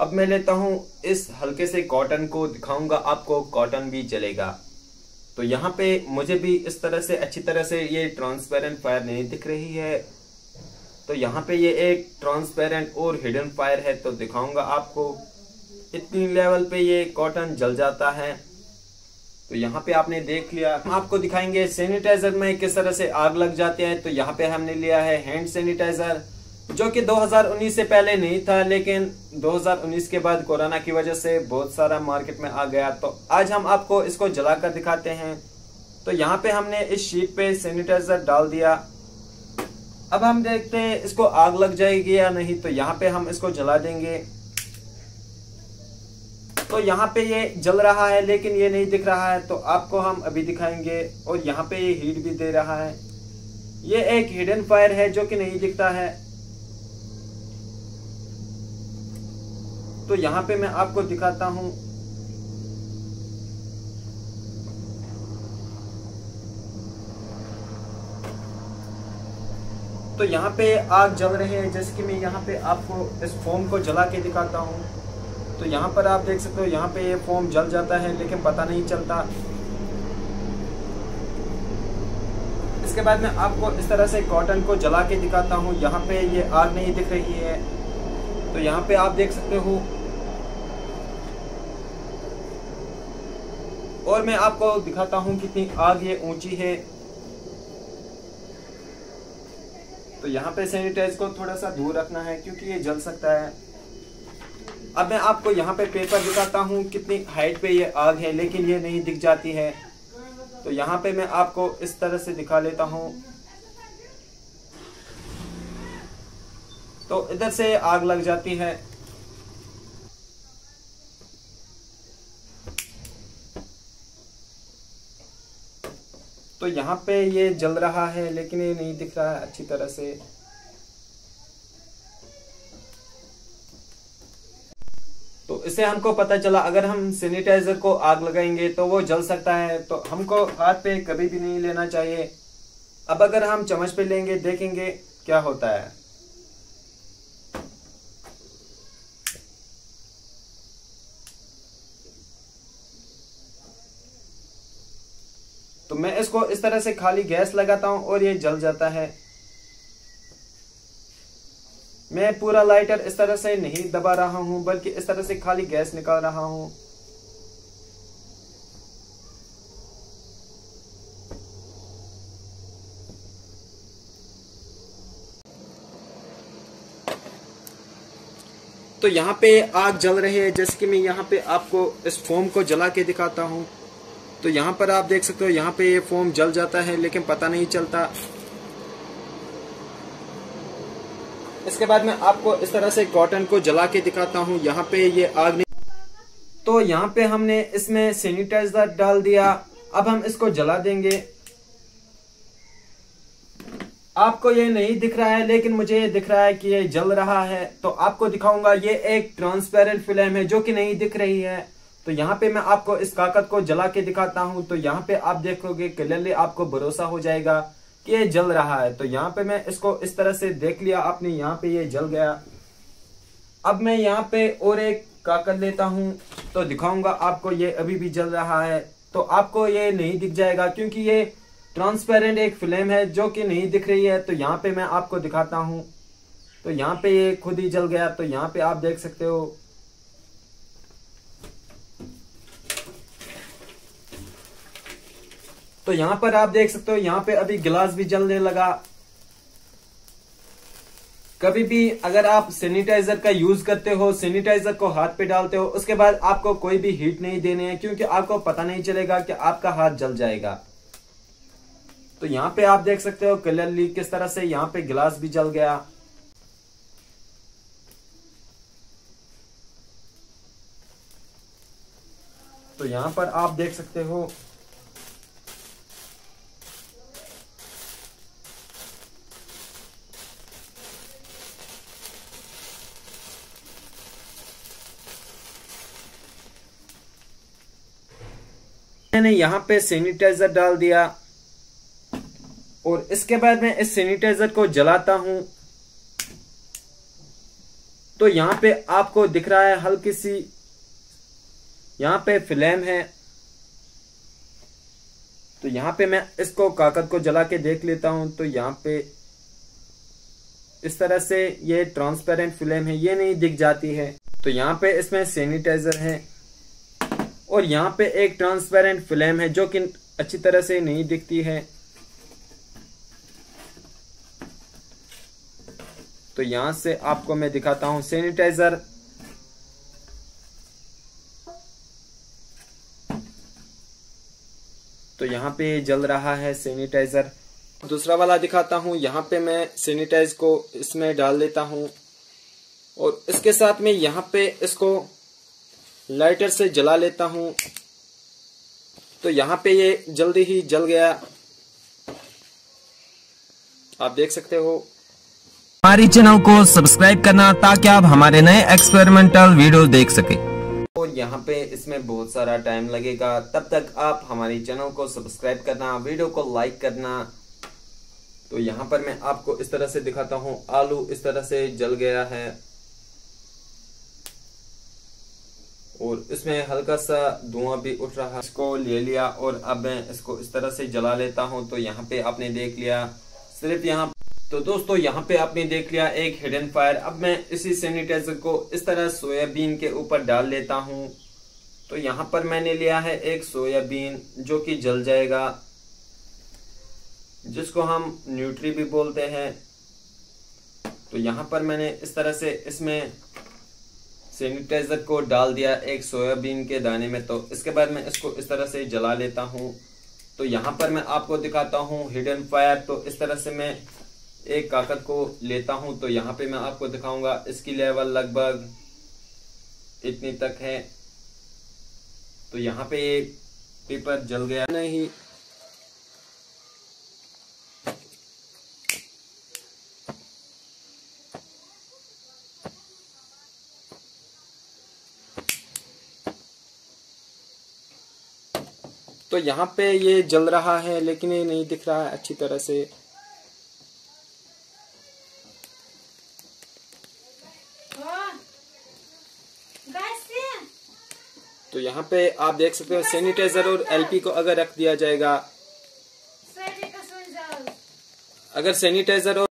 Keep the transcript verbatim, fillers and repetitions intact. अब मैं लेता हूँ इस हल्के से कॉटन को, दिखाऊंगा आपको कॉटन भी जलेगा। तो यहाँ पे मुझे भी इस तरह से अच्छी तरह से ये ट्रांसपेरेंट फायर नहीं दिख रही है, तो यहाँ पे ये एक ट्रांसपेरेंट और हिडन फायर है, तो दिखाऊंगा आपको। इतनी लेवल पे ये कॉटन जल जाता है। तो यहाँ पे आपने देख लिया। आपको दिखाएंगे सैनिटाइजर में किस तरह से आग लग जाती है। तो यहाँ पे हमने लिया है हैंड सैनिटाइजर, जो कि दो हज़ार उन्नीस से पहले नहीं था, लेकिन दो हज़ार उन्नीस के बाद कोरोना की वजह से बहुत सारा मार्केट में आ गया। तो आज हम आपको इसको जलाकर दिखाते हैं। तो यहाँ पे हमने इस शीट पे सैनिटाइजर डाल दिया। अब हम देखते हैं इसको आग लग जाएगी या नहीं। तो यहाँ पे हम इसको जला देंगे। तो यहाँ पे ये जल रहा है, लेकिन ये नहीं दिख रहा है, तो आपको हम अभी दिखाएंगे। और यहाँ पे ये हीट भी दे रहा है। ये एक हिडन फायर है जो कि नहीं दिखता है। तो यहाँ पे मैं आपको दिखाता हूँ। तो यहाँ पे आग जल रही है, जैसे कि मैं यहाँ पे आपको इस फोम को जला के दिखाता हूँ। तो यहाँ पर आप देख सकते हो, यहाँ पे ये यह फोम जल जाता है, लेकिन पता नहीं चलता। इसके बाद मैं आपको इस तरह से कॉटन को जला के दिखाता हूँ। यहाँ पे ये यह आग नहीं दिख रही है। तो यहाँ पे आप देख सकते हो। और मैं आपको दिखाता हूँ कितनी आग ये ऊंची है। तो यहाँ पे सैनिटाइज को थोड़ा सा दूर रखना है, क्योंकि ये जल सकता है। अब मैं आपको यहाँ पे पेपर दिखाता हूँ, कितनी हाइट पे ये आग है, लेकिन ये नहीं दिख जाती है। तो यहाँ पे मैं आपको इस तरह से दिखा लेता हूँ। तो इधर से आग लग जाती है। तो यहाँ पे ये जल रहा है, लेकिन ये नहीं दिख रहा है अच्छी तरह से। तो इससे हमको पता चला, अगर हम सैनिटाइजर को आग लगाएंगे तो वो जल सकता है। तो हमको हाथ पे कभी भी नहीं लेना चाहिए। अब अगर हम चम्मच पे लेंगे, देखेंगे क्या होता है। तो मैं इसको इस तरह से खाली गैस लगाता हूं और ये जल जाता है। मैं पूरा लाइटर इस तरह से नहीं दबा रहा हूं, बल्कि इस तरह से खाली गैस निकाल रहा हूं। तो यहां पे आग जल रही है, जैसे कि मैं यहां पे आपको इस फोम को जला के दिखाता हूं। तो यहाँ पर आप देख सकते हो, यहाँ पे ये फोम जल जाता है, लेकिन पता नहीं चलता। इसके बाद मैं आपको इस तरह से कॉटन को जला के दिखाता हूँ। यहाँ पे ये आग नहीं। तो यहाँ पे हमने इसमें सैनिटाइजर डाल दिया। अब हम इसको जला देंगे। आपको ये नहीं दिख रहा है, लेकिन मुझे ये दिख रहा है कि ये जल रहा है। तो आपको दिखाऊंगा, ये एक ट्रांसपेरेंट फ्लेम है जो कि नहीं दिख रही है। तो यहाँ पे मैं आपको इस कागज को जला के दिखाता हूँ। तो यहाँ पे आप देखोगे क्लियरली, आपको भरोसा हो जाएगा कि ये जल रहा है। तो यहाँ पे मैं इसको इस तरह से देख लिया आपने, यहाँ पे ये जल गया। अब मैं यहाँ पे और एक कागज लेता हूँ, तो दिखाऊंगा आपको। ये अभी भी जल रहा है, तो आपको ये नहीं दिख जाएगा, क्योंकि ये ट्रांसपेरेंट एक फ्लेम है जो कि नहीं दिख रही है। तो यहाँ पे मैं आपको दिखाता हूँ। तो यहाँ पे ये खुद ही जल गया। तो यहाँ पे आप देख सकते हो। तो यहाँ पर आप देख सकते हो, यहाँ पे अभी गिलास भी जलने लगा। कभी भी अगर आप सैनिटाइजर का यूज करते हो, सैनिटाइजर को हाथ पे डालते हो, उसके बाद आपको कोई भी हीट नहीं देने है, क्योंकि आपको पता नहीं चलेगा कि आपका हाथ जल जाएगा। तो यहाँ पे आप देख सकते हो क्लियरली किस तरह से यहाँ पे गिलास भी जल गया। तो यहाँ पर आप देख सकते हो। मैंने यहाँ पे सैनिटाइजर डाल दिया, और इसके बाद मैं इस सैनिटाइजर को जलाता हूं। तो यहाँ पे आपको दिख रहा है हल्की सी यहाँ पे फ्लेम है, तो यहाँ पे मैं इसको कागज को जला के देख लेता हूं। तो यहाँ पे इस तरह से ये ट्रांसपेरेंट फ्लेम है, ये नहीं दिख जाती है। तो यहाँ पे इसमें सैनिटाइजर है और यहाँ पे एक ट्रांसपेरेंट फ्लेम है जो कि अच्छी तरह से नहीं दिखती है। तो यहाँ से आपको मैं दिखाता हूँ सैनिटाइजर। तो यहाँ पे जल रहा है सैनिटाइजर। दूसरा वाला दिखाता हूँ, यहाँ पे मैं सैनिटाइज को इसमें डाल देता हूँ और इसके साथ में यहाँ पे इसको लाइटर से जला लेता हूँ। तो यहाँ पे ये जल्दी ही जल गया, आप देख सकते हो। हमारी चैनल को सब्सक्राइब करना ताकि आप हमारे नए एक्सपेरिमेंटल वीडियो देख सके। और यहाँ पे इसमें बहुत सारा टाइम लगेगा, तब तक आप हमारी चैनल को सब्सक्राइब करना, वीडियो को लाइक करना। तो यहाँ पर मैं आपको इस तरह से दिखाता हूँ, आलू इस तरह से जल गया है और इसमें हल्का सा धुआं भी उठ रहा है। इसको ले लिया और अब मैं इसको इस तरह से जला लेता हूँ। तो यहाँ पे आपने देख लिया सिर्फ यहाँ। तो दोस्तों यहाँ पे आपने देख लिया एक हिडन फायर। अब मैं इसी सैनिटाइजर को इस तरह सोयाबीन के ऊपर डाल लेता हूँ। तो यहाँ पर मैंने लिया है एक सोयाबीन जो कि जल जाएगा, जिसको हम न्यूट्री भी बोलते हैं। तो यहाँ पर मैंने इस तरह से इसमें सैनिटाइजर को डाल दिया एक सोयाबीन के दाने में। तो इसके बाद मैं इसको इस तरह से जला लेता हूँ। तो यहाँ पर मैं आपको दिखाता हूँ हिडन फायर। तो इस तरह से मैं एक कागज को लेता हूं। तो यहाँ पे मैं आपको दिखाऊंगा, इसकी लेवल लगभग इतनी तक है। तो यहाँ पे ये पेपर जल गया नहीं। तो यहाँ पे ये जल रहा है लेकिन ये नहीं दिख रहा है अच्छी तरह से। तो यहाँ पे आप देख सकते हो सैनिटाइजर और एलपी को अगर रख दिया जाएगा, अगर सैनिटाइजर और